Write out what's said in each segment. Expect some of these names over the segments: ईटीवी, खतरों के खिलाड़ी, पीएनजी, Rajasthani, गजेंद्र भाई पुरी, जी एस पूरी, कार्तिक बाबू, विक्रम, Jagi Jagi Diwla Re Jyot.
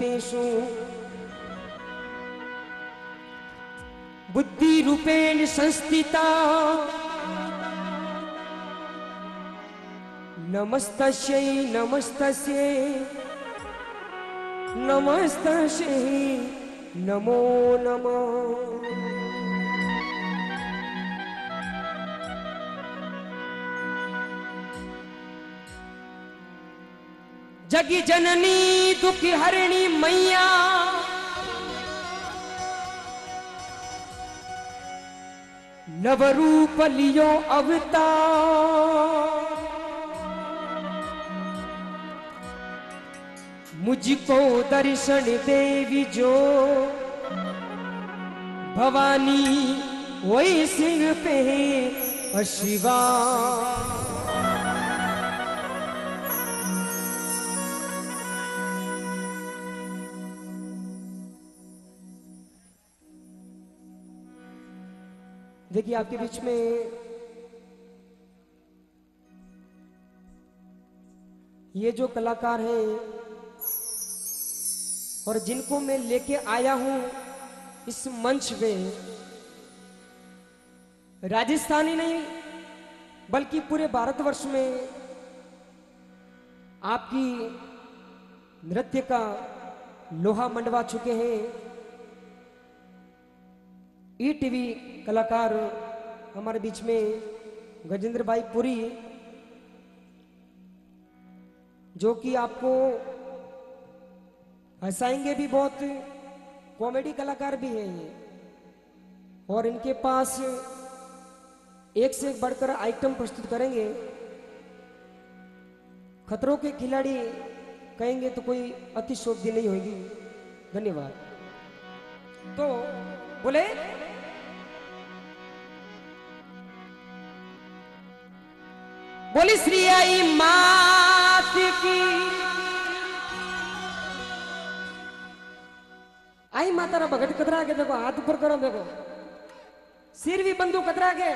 रूपेशु बुद्धि रूपेण संस्थिता नमस्तस्यै नमस्तस्यै नमस्तस्यै नमो नमः। जगी जननी दुखी हरणी मैया नवरूप लियो अवतार मुझको दर्शन देवी जो भवानी वही सिर पे शिवा। देखिए आपके बीच में ये जो कलाकार हैं और जिनको मैं लेके आया हूं इस मंच पे, राजस्थानी नहीं बल्कि पूरे भारतवर्ष में आपकी नृत्य का लोहा मंडवा चुके हैं। ईटीवी कलाकार हमारे बीच में गजेंद्र भाई पुरी, जो कि आपको हंसाएंगे भी, बहुत कॉमेडी कलाकार भी हैं ये, और इनके पास एक से एक बढ़कर आइटम प्रस्तुत करेंगे। खतरों के खिलाड़ी कहेंगे तो कोई अतिशयोक्ति नहीं होगी। धन्यवाद। तो बोले बोली श्री आई मात की। आई माता रा भगत कतरा के देखो, हाथ ऊपर करो, देखो सिर भी बंदूक कतरा के।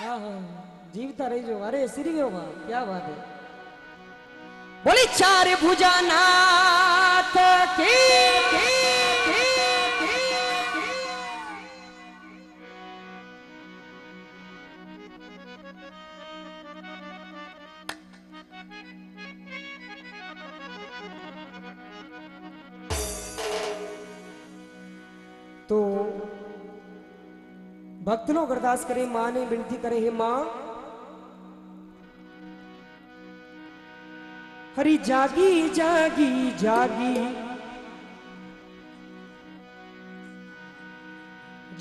हाँ जीवता रही जो, अरे सिर भी होगा, क्या बात है। बोली चार भुजानाथ की। तो भक्त लोग अरदास करें, मां ने विनती करे, हे मां हरि जागी जागी जागी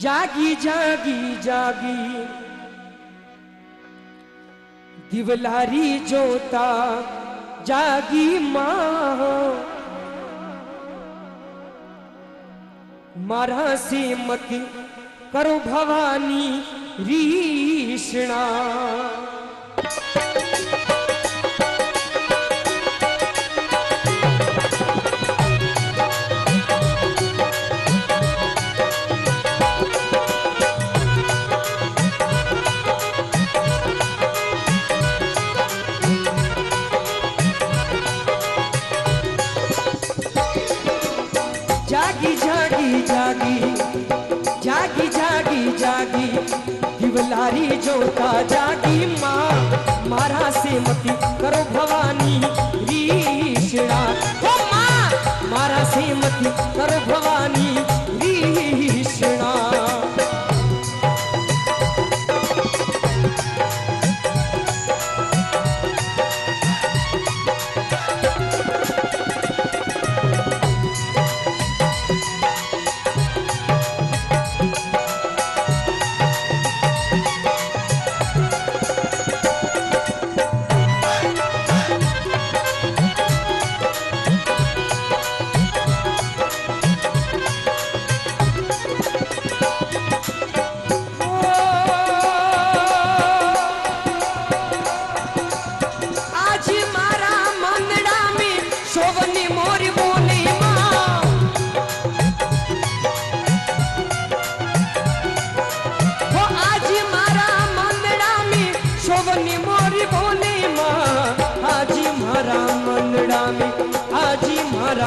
जागी जागी जागी दिवलारी जोता जागी मां मारा से मत करो भवानी रीषणा। दिवलारी जोता जागी माँ मारा से मती करो भवानी रीषणा। ओ माँ मारा से मती करो भवानी रीषणा।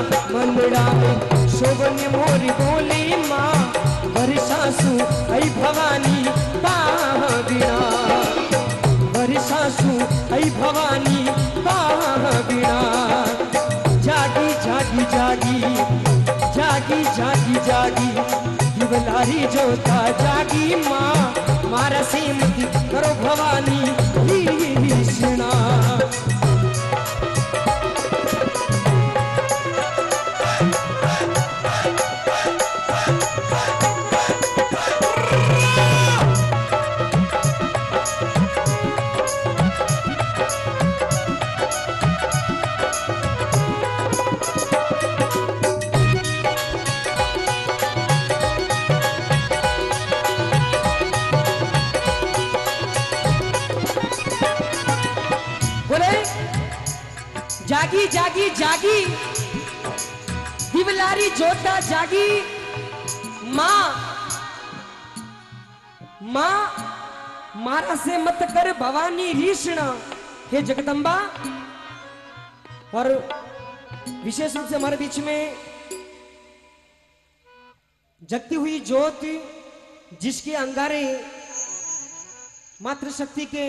मंदड़ा में शोभन मोरी बोली माँ भर सासू ऐ भवानी बाबिना, भर सासू ऐ भवानी बाबिना। जागी जागी जागी जागी जागी जागी युवलारी जोता जागी माँ मारा सेमती करो भवानी कृष्णा। जागी जागी जागी दिवलारी जोता जागी माँ माँ मारा से मत कर भवानी रीषणा। हे जगदम्बा। और विशेष रूप से हमारे बीच में जगती हुई ज्योत जिसके अंगारे मातृशक्ति के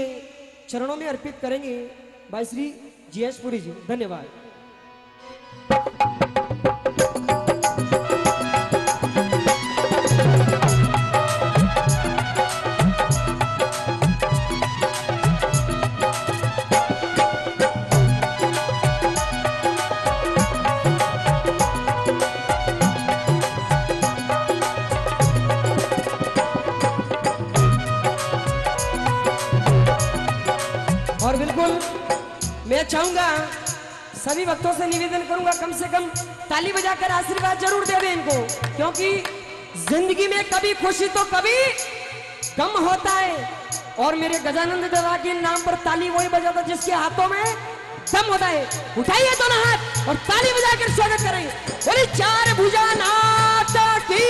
चरणों में अर्पित करेंगे भाई श्री जी एस पूरी जी। धन्यवाद। और बिल्कुल मैं चाहूंगा सभी भक्तों से निवेदन करूंगा कम से कम ताली बजाकर आशीर्वाद जरूर दे दें इनको, क्योंकि जिंदगी में कभी खुशी तो कभी गम होता है। और मेरे गजानंद दादा के नाम पर ताली वही बजाता जिसके हाथों में दम होता है। उठाइए दोनों हाथ और ताली बजाकर स्वागत करेंगे। बोले चार भुजा नाथ की।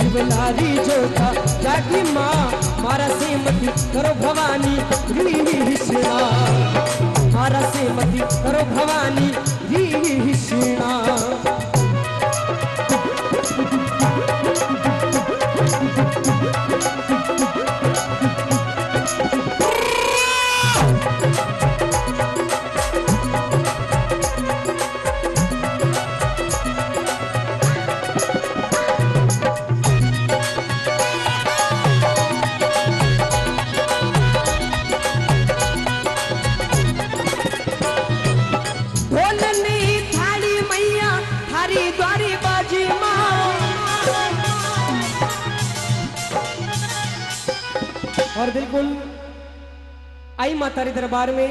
दिवलारी जोता जागी माँ मारा से मती करो भवानी रीषणा, मारा से मती करो भवानी रीषणा। बोलने थाली मैया मारी बाजी माँ। और बिल्कुल आई माता रे दरबार में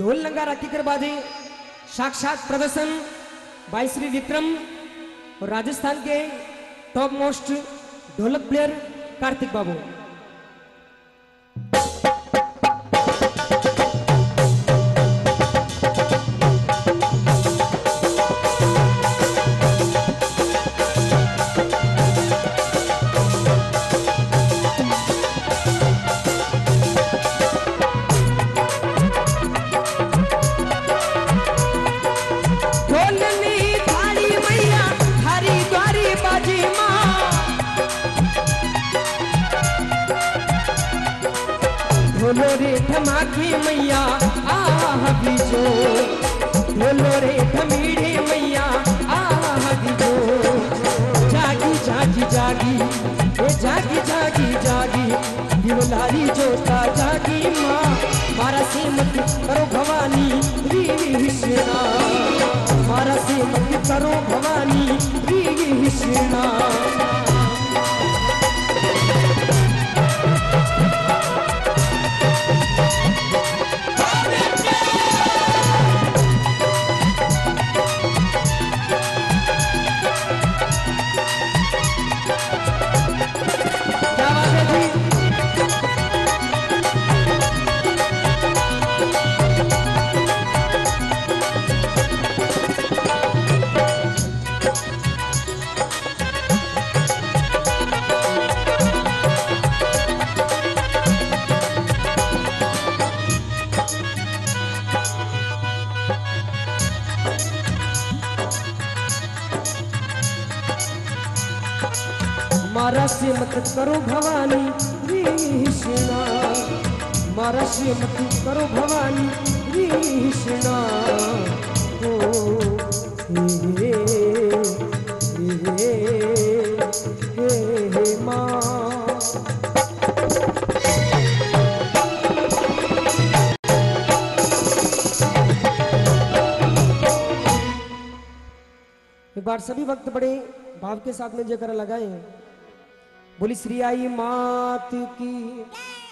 ढोल नगारा की बाजे साक्षात प्रदर्शन भाई श्री विक्रम और राजस्थान के टॉप मोस्ट ढोलक प्लेयर कार्तिक बाबू। ढोलो रे धमाके मैया आहा बीजो, ढोलो रे धमीरे मैया आहा बीजो। जागी जागी जागी ए जागी जागी जागी दिवलारी जोता जागी माँ। मारा से मत करो भवानी रीगी हिस्सेना, मारा से मत करो भवानी रीगी हिस्सेना। मारा से मत करो भवानी री हिस्सेना, मारा से मत करो भवानी री हिस्सेना। ओ हे हे हे हे माँ। एक बार सभी वक्त बड़े भाव के साथ में जयकारा लगाए हैं। बोली श्री आई मात की।